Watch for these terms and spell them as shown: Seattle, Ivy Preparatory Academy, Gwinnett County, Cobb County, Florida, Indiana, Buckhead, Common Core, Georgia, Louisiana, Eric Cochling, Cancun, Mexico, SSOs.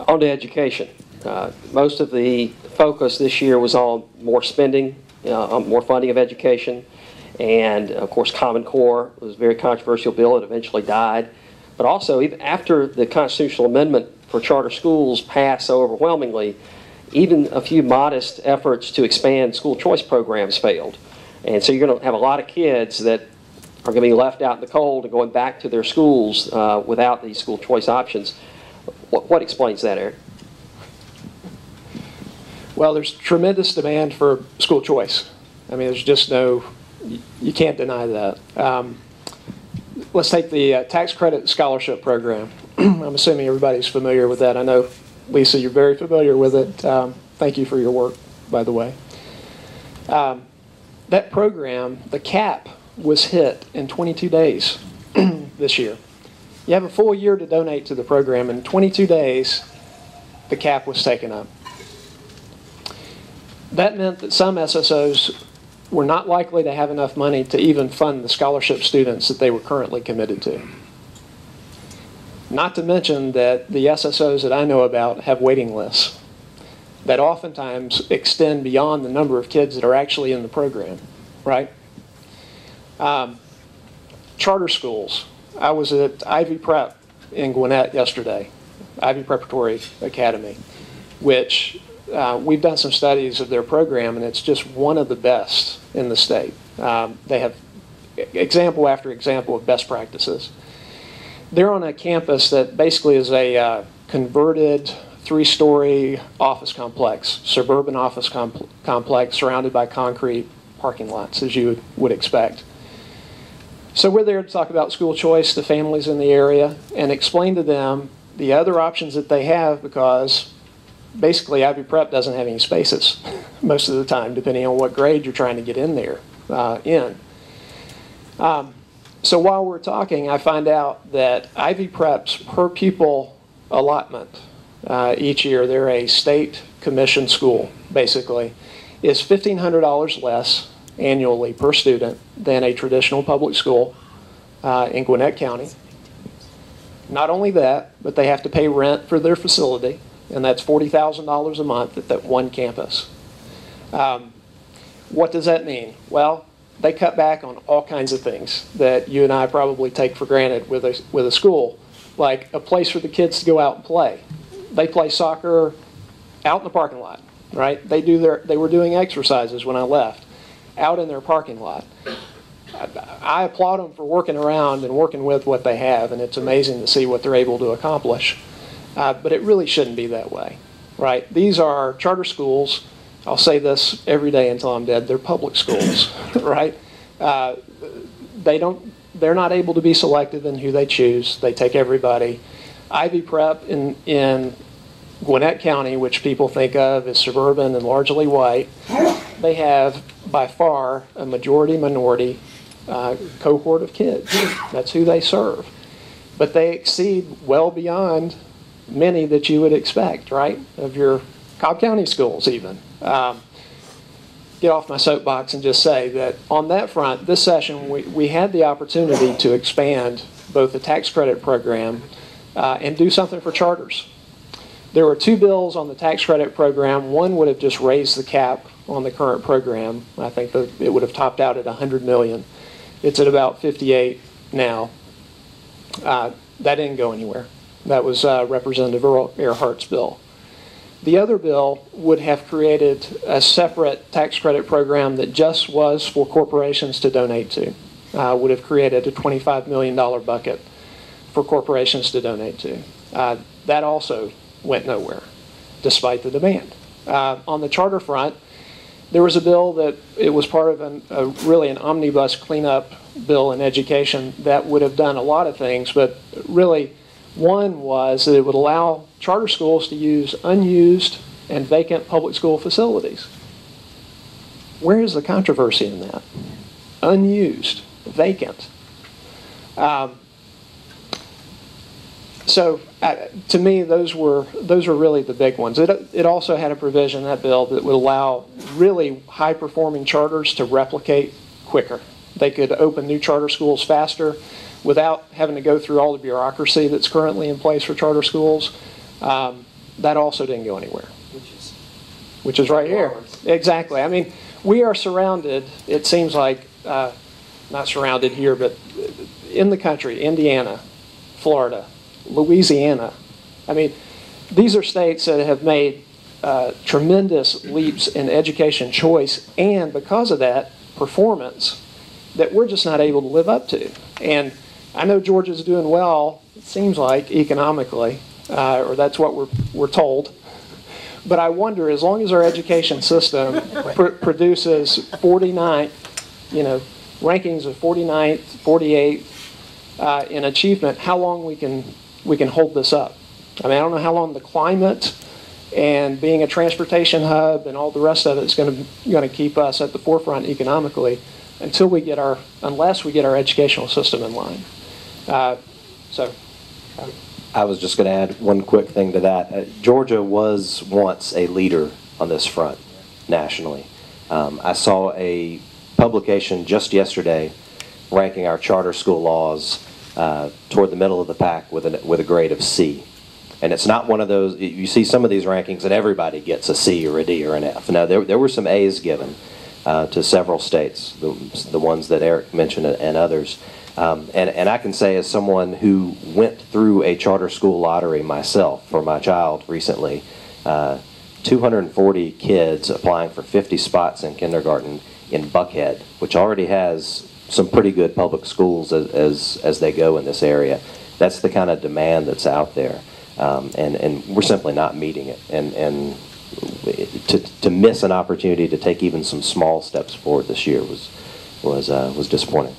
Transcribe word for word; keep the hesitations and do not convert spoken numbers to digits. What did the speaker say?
On to education. Uh, most of the focus this year was on more spending, uh, on more funding of education, and of course Common Core was a very controversial bill. It eventually died. But also, even after the constitutional amendment for charter schools passed so overwhelmingly, even a few modest efforts to expand school choice programs failed. And so you're going to have a lot of kids that are going to be left out in the cold and going back to their schools uh, without these school choice options. What, what explains that, Eric? Well, there's tremendous demand for school choice. I mean, there's just no, you can't deny that. Um, let's take the uh, tax credit scholarship program. I'm assuming everybody's familiar with that. I know, Lisa, you're very familiar with it. Um, thank you for your work, by the way. Um, that program, the cap, was hit in twenty-two days this year. You have a full year to donate to the program. In twenty-two days, the cap was taken up. That meant that some S S Os were not likely to have enough money to even fund the scholarship students that they were currently committed to. Not to mention that the S S Os that I know about have waiting lists that oftentimes extend beyond the number of kids that are actually in the program, right? Um, charter schools. I was at Ivy Prep in Gwinnett yesterday, Ivy Preparatory Academy, which uh, we've done some studies of their program, and it's just one of the best in the state. Um, they have example after example of best practices. They're on a campus that basically is a uh, converted three-story office complex, suburban office com complex surrounded by concrete parking lots, as you would expect. So we're there to talk about school choice, the families in the area, and explain to them the other options that they have, because basically Ivy Prep doesn't have any spaces most of the time, depending on what grade you're trying to get in there uh, in. Um, so while we're talking, I find out that Ivy Prep's per pupil allotment uh, each year, they're a state commission school, basically, is fifteen hundred dollars less annually per student than a traditional public school uh, in Gwinnett County. Not only that, but they have to pay rent for their facility, and that's forty thousand dollars a month at that one campus. Um, what does that mean? Well, they cut back on all kinds of things that you and I probably take for granted with a, with a school, like a place for the kids to go out and play. They play soccer out in the parking lot, right? They, do their, they were doing exercises when I left, out in their parking lot. I, I applaud them for working around and working with what they have, and it's amazing to see what they're able to accomplish. Uh, but it really shouldn't be that way, right? These are charter schools. I'll say this every day until I'm dead. They're public schools, right? Uh, they don't, they're not able to be selective in who they choose. They take everybody. Ivy Prep in, in Gwinnett County, which people think of as suburban and largely white, they have by far a majority-minority uh, cohort of kids. That's who they serve. But they exceed well beyond many that you would expect, right, of your Cobb County schools even. Um, get off my soapbox and just say that on that front, this session, we, we had the opportunity to expand both the tax credit program uh, and do something for charters. There were two bills on the tax credit program. One would have just raised the cap on the current program. I think it would have topped out at one hundred million dollars. It's at about fifty-eight now. Uh, that didn't go anywhere. That was uh, Representative Earl Earhart's bill. The other bill would have created a separate tax credit program that just was for corporations to donate to. Uh, would have created a twenty-five million dollar bucket for corporations to donate to. Uh, that also went nowhere, despite the demand. Uh, on the charter front, there was a bill that it was part of an, a, really an omnibus cleanup bill in education that would have done a lot of things, but really one was that it would allow charter schools to use unused and vacant public school facilities. Where is the controversy in that? Unused, vacant. Um, So uh, to me, those were those were really the big ones. It, it also had a provision in that bill that would allow really high-performing charters to replicate quicker. They could open new charter schools faster without having to go through all the bureaucracy that's currently in place for charter schools. Um, that also didn't go anywhere. Which is, which is right here. Exactly. I mean, we are surrounded, it seems like, uh, not surrounded here, but in the country, Indiana, Florida, Louisiana. I mean, these are states that have made uh, tremendous leaps in education choice, and because of that, performance that we're just not able to live up to. And I know Georgia's doing well, it seems like, economically, uh, or that's what we're, we're told. But I wonder, as long as our education system pr produces forty-ninth, you know, rankings of forty-ninth, forty-eighth uh, in achievement, how long we can we can hold this up? I mean, I don't know how long the climate and being a transportation hub and all the rest of it is going to going to keep us at the forefront economically until we get our unless we get our educational system in line. Uh, so. Uh, I was just going to add one quick thing to that. Uh, Georgia was once a leader on this front nationally. Um, I saw a publication just yesterday ranking our charter school laws uh, toward the middle of the pack with a, with a grade of C. And it's not one of those, you see some of these rankings and everybody gets a C or a D or an F. Now, there, there were some A's given uh, to several states, the, the ones that Eric mentioned and others. Um, and, and I can say as someone who went through a charter school lottery myself for my child recently, uh, two hundred forty kids applying for fifty spots in kindergarten in Buckhead, which already has some pretty good public schools as, as, as they go in this area. That's the kind of demand that's out there, um, and, and we're simply not meeting it. And, and to, to miss an opportunity to take even some small steps forward this year was, was, uh, was disappointing.